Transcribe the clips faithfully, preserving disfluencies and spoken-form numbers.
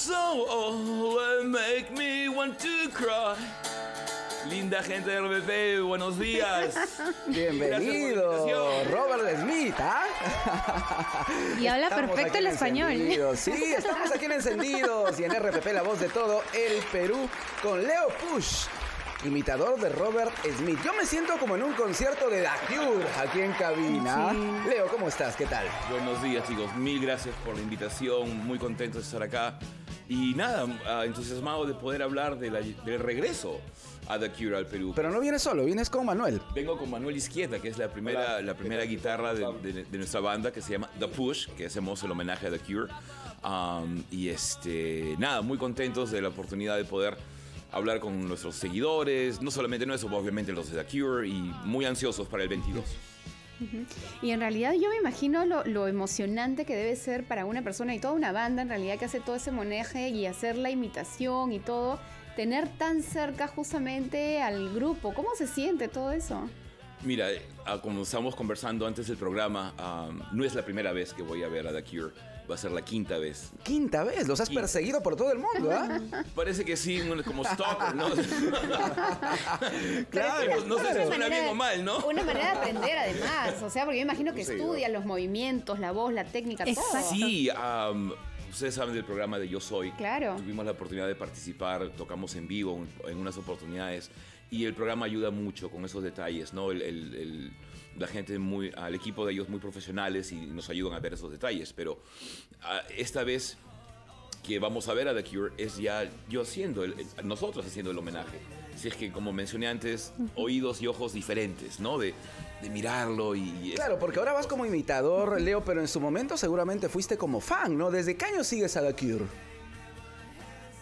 So old, make me want to cry. Linda gente de R B P, buenos días. Bienvenido, Robert Smith, ¿ah? Y habla estamos perfecto el español. Encendidos. Sí, estamos aquí en Encendidos y en R B P, la voz de todo el Perú, con Leo Push, imitador de Robert Smith. Yo me siento como en un concierto de The Cure aquí en cabina. Sí. Leo, ¿cómo estás? ¿Qué tal? Buenos días, chicos. Mil gracias por la invitación. Muy contento de estar acá. Y nada, entusiasmado de poder hablar de la, del regreso a The Cure al Perú. Pero no vienes solo, vienes con Manuel. Vengo con Manuel Izquierda, que es la primera, Hola, la primera guitarra de, de, de nuestra banda, que se llama The Push, que hacemos el homenaje a The Cure. Um, y este, nada, muy contentos de la oportunidad de poder hablar con nuestros seguidores, no solamente nuestros, obviamente los de The Cure, y muy ansiosos para el veintidós. Y en realidad yo me imagino lo, lo emocionante que debe ser para una persona y toda una banda en realidad que hace todo ese homenaje y hacer la imitación y todo, tener tan cerca justamente al grupo. ¿Cómo se siente todo eso? Mira, como estábamos conversando antes del programa, um, no es la primera vez que voy a ver a The Cure. Va a ser la quinta vez. ¿Quinta vez? Los has quinta. perseguido por todo el mundo, ¿ah? ¿eh? Parece que sí, como stalker, ¿no? Claro, no, no sé si suena bien o mal, ¿no? Una manera de aprender, además. O sea, porque yo imagino que sí, estudian los movimientos, la voz, la técnica, exacto. Todo. Sí, um, ustedes saben del programa de Yo Soy. Claro. Tuvimos la oportunidad de participar, tocamos en vivo en unas oportunidades. Y el programa ayuda mucho con esos detalles, ¿no? El, el, el, la gente, muy, al equipo de ellos muy profesionales y nos ayudan a ver esos detalles. Pero uh, esta vez que vamos a ver a The Cure es ya yo haciendo, el, el, nosotros haciendo el homenaje. Si es que, como mencioné antes, oídos y ojos diferentes, ¿no? De, de mirarlo y... Claro, porque ahora vas como imitador, Leo, pero en su momento seguramente fuiste como fan, ¿no? ¿Desde qué año sigues a The Cure?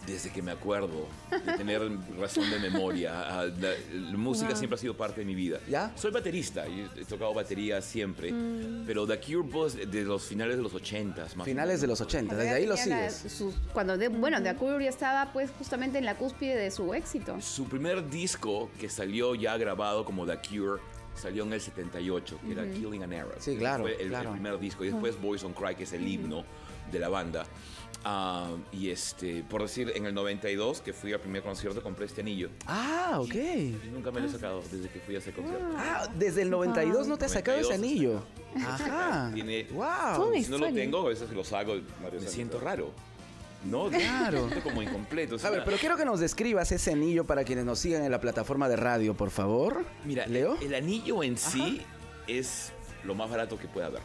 Desde que me acuerdo, de tener razón de memoria. La, la, la música wow. siempre ha sido parte de mi vida. ¿Ya? Soy baterista, he tocado batería siempre. Mm. Pero The Cure Boys de los finales de los ochentas. Más finales de los ochentas, desde ahí lo sigues. La, su, cuando de, bueno, The Cure ya estaba pues justamente en la cúspide de su éxito. Su primer disco que salió ya grabado como The Cure salió en el setenta y ocho, que mm-hmm. era Killing an Era. Sí, claro, fue el, claro. el primer disco. Y después oh. Boys Don't Cry, que es el himno mm-hmm. de la banda. Uh, y este, por decir, en el noventa y dos que fui al primer concierto compré este anillo. Ah, ok. Y nunca me lo he sacado desde que fui a ese concierto. Ah, desde el noventa y dos wow. no te has sacado ese anillo. Ajá. Tiene, wow. Si no lo tengo, a veces lo saco. Me siento raro. No, claro. Me siento como incompleto. Es a una... ver, pero quiero que nos describas ese anillo para quienes nos sigan en la plataforma de radio, por favor. Mira, Leo. El, el anillo en Ajá. sí es lo más barato que pueda haber.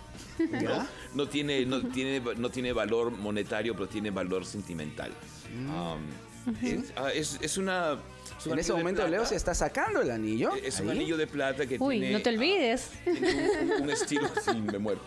¿No? No, tiene, no, tiene, no tiene valor monetario, pero tiene valor sentimental. Um, uh-huh. es, uh, es, es una... Es en ese momento Leo se está sacando el anillo. Es ¿Ahí? un anillo de plata que Uy, tiene... Uy, no te olvides. Uh, un, un, un estilo... sí, me muero.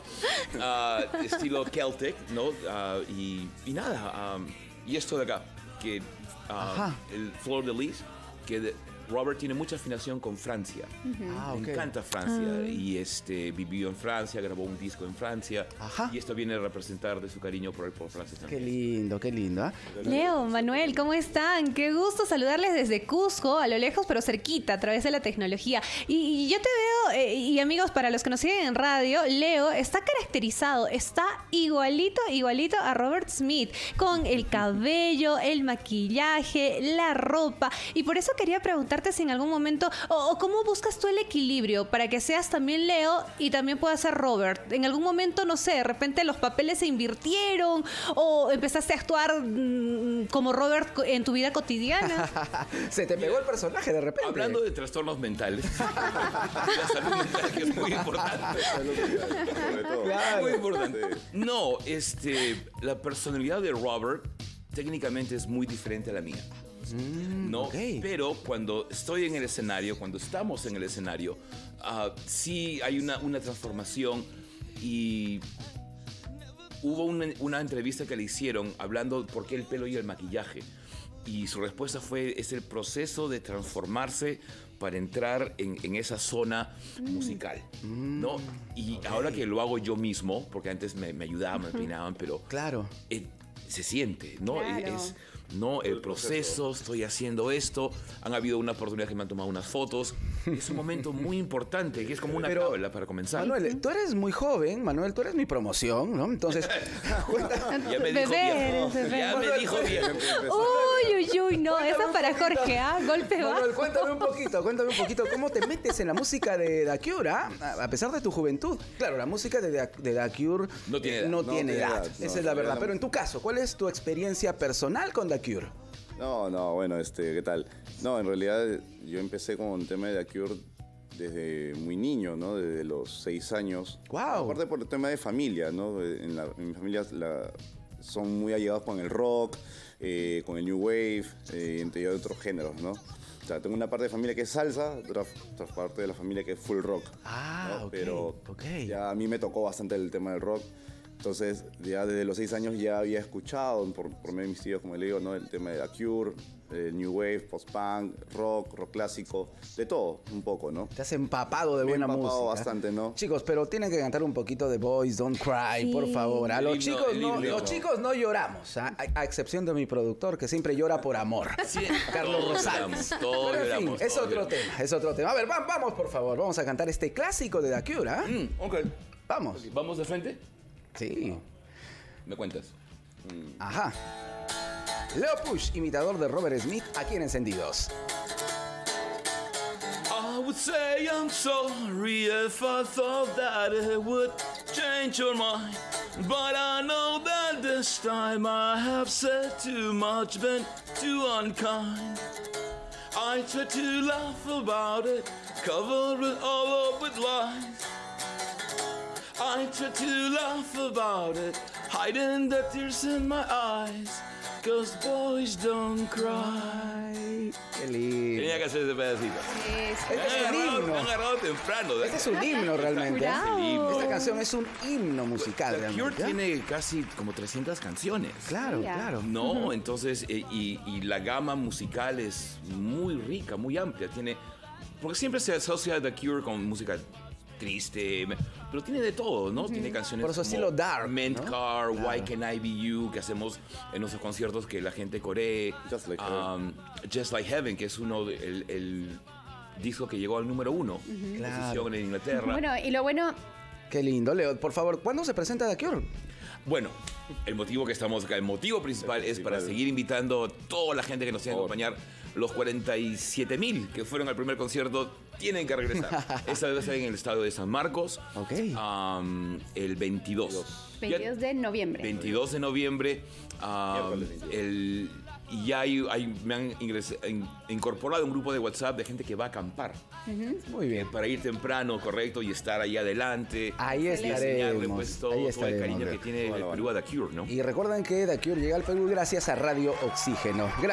Uh, estilo Celtic, ¿no? Uh, y, y nada. Um, y esto de acá, que... Uh, el Fleur de Lis, que... De, Robert tiene mucha afinación con Francia. Uh-huh. Ah, okay. Me encanta Francia. Uh-huh. Y este, vivió en Francia, grabó un disco en Francia. Ajá. Y esto viene a representar de su cariño por el pueblo francés también. Qué lindo, qué lindo. ¿eh? Leo, Manuel, ¿cómo están? Qué gusto saludarles desde Cusco, a lo lejos, pero cerquita, a través de la tecnología. Y, y yo te veo, eh, y amigos, para los que nos siguen en radio, Leo está caracterizado, está igualito, igualito a Robert Smith, con el cabello, el maquillaje, la ropa. Y por eso quería preguntar si en algún momento, o, o cómo buscas tú el equilibrio para que seas también Leo y también puedas ser Robert. En algún momento, no sé, de repente los papeles se invirtieron o empezaste a actuar mmm, como Robert en tu vida cotidiana. Se te pegó el personaje de repente. Hablando de trastornos mentales. La salud mental que es muy importante. Claro. Muy importante. No, este, la personalidad de Robert técnicamente es muy diferente a la mía. Mm, no, okay. Pero cuando estoy en el escenario, cuando estamos en el escenario, uh, sí hay una, una transformación y hubo una, una entrevista que le hicieron hablando por qué el pelo y el maquillaje y su respuesta fue es el proceso de transformarse para entrar en, en esa zona mm. musical, ¿no? Y okay. ahora que lo hago yo mismo, porque antes me, me ayudaban, me peinaban, pero claro. eh, se siente, ¿no? Claro. Es... No, el proceso, estoy haciendo esto. Han habido una oportunidad que me han tomado unas fotos es un momento muy importante y es como una tabla para comenzar. Manuel, tú eres muy joven, Manuel, tú eres mi promoción, ¿no? Entonces, ya me dijo viejo. Ya me dijo viejo. Uy, uy, uy, no, eso es para Jorge, ¿ah? Golpe bajo. Manuel, cuéntame un poquito, cuéntame un poquito cómo te metes en la música de The Cure, ¿ah? A pesar de tu juventud. Claro, la música de The Cure no tiene edad. No tiene edad, esa es la verdad. Pero en tu caso, ¿cuál es tu experiencia personal con The Cure? No, no, bueno, este, ¿qué tal? No, en realidad yo empecé con el tema de The Cure desde muy niño, ¿no? Desde los seis años. ¡Wow! Aparte por el tema de familia, ¿no? En, la, en mi familia la, son muy allegados con el rock, eh, con el new wave, eh, entre otros géneros, ¿no? O sea, tengo una parte de familia que es salsa, otra, otra parte de la familia que es full rock. Ah, ¿no? Okay, pero okay, ya a mí me tocó bastante el tema del rock. Entonces, ya desde los seis años ya había escuchado, por, por medio de mis tíos, como le digo, ¿no? El tema de The Cure, el new wave, post-punk, rock, rock clásico, de todo, un poco, ¿no? Te has empapado de Me buena empapado música. Bastante, ¿no? Chicos, pero tienen que cantar un poquito de Boys Don't Cry, sí, por favor. A los, el chicos, el no, los chicos no lloramos, ¿ah? A, a excepción de mi productor, que siempre llora por amor. Sí, Carlos todos Rosales. Lloramos, todos pero, en fin, lloramos, es todos otro lloramos. tema, es otro tema. A ver, vamos, por favor, vamos a cantar este clásico de The Cure, ¿ah? ¿eh? Mm, ok. Vamos. Okay, ¿vamos de frente? Sí. No. ¿Me cuentas? Mm. Ajá. Leo Push, imitador de Robert Smith, aquí en Encendidos. I would say I'm sorry if I thought that it would change your mind, but I know that this time I have said too much, been too unkind. I tried to laugh about it, cover it all up with lies. I try to laugh about it, hiding the tears in my eyes, cause boys don't cry. Qué lindo. Tenía que hacer ese pedacito. Este es un agarrado, himno. Agarrado temprano. Este es un himno realmente. Esta canción es un himno musical. The Cure tiene casi como trescientas canciones. Claro, yeah, claro. No, uh-huh. entonces, eh, y, y la gama musical es muy rica, muy amplia. Tiene, porque siempre se asocia The Cure con música triste, pero tiene de todo, ¿no? Uh-huh. Tiene canciones por eso como estilo dark, Mint Car, ¿no? Claro. Why Can't I Be You, que hacemos en nuestros conciertos que la gente coree. Just Like um, Heaven. Just Like Heaven, que es uno de, el, el disco que llegó al número uno, uh-huh, claro, posición en Inglaterra. Bueno, y lo bueno... Qué lindo, Leo. Por favor, ¿cuándo se presenta The Cure? Bueno, el motivo que estamos acá, el motivo principal, el principal es para seguir invitando a toda la gente que nos tiene que acompañar. Los cuarenta y siete mil que fueron al primer concierto tienen que regresar. Esta vez en el estadio de San Marcos. Ok. Um, el veintidós. veintidós de noviembre. veintidós de noviembre. Um, el, y ya hay, hay, me han ingres, in, incorporado un grupo de WhatsApp de gente que va a acampar. Uh-huh. Muy bien. Para ir temprano, correcto, y estar ahí adelante. Ahí estaremos. Pues, todo, ahí estaremos. Todo el cariño que tiene bueno, el Perú a The Cure, ¿no? Y recuerden que The Cure llega al Perú gracias a Radio Oxígeno. Gracias.